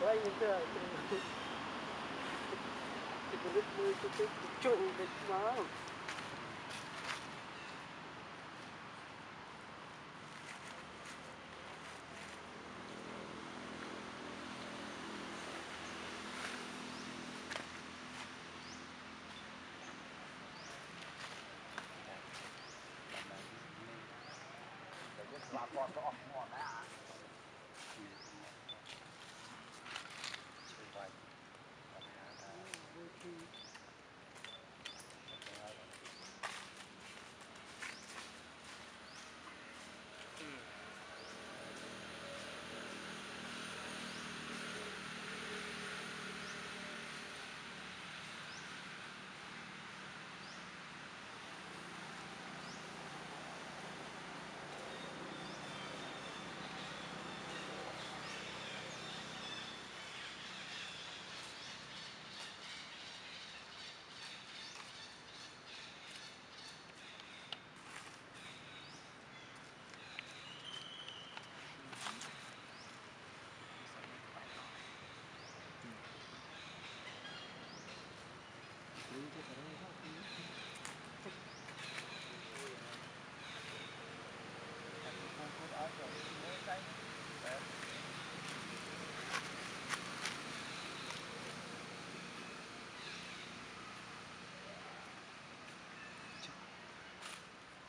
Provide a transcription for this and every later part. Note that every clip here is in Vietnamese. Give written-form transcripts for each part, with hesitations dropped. Quay những cái vịt nuôi cái trụ vịt mỡ. Hãy subscribe cho kênh Ghiền Mì Gõ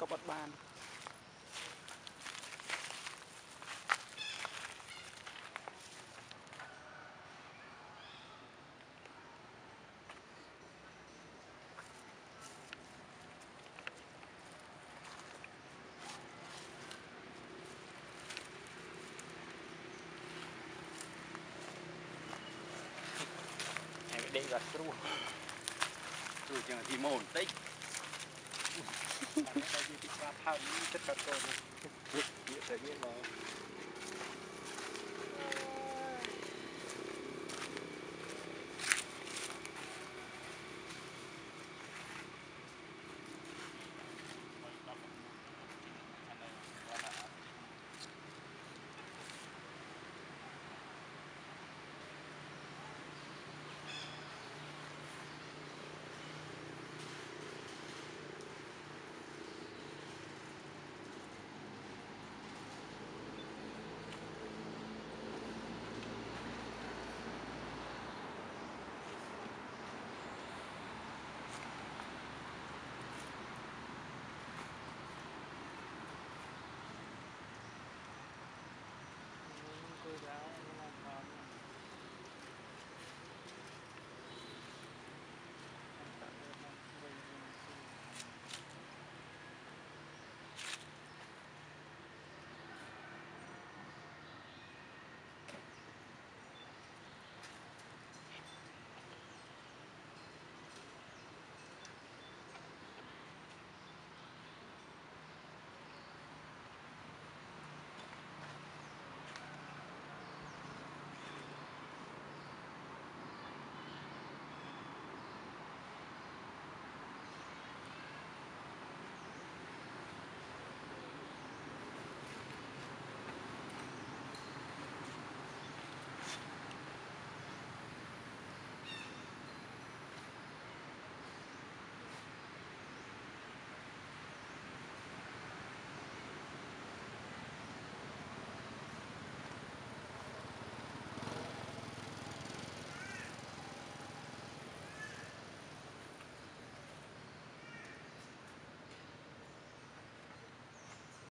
ก็บดบานđây là trù chừng thì mồn tích tất cả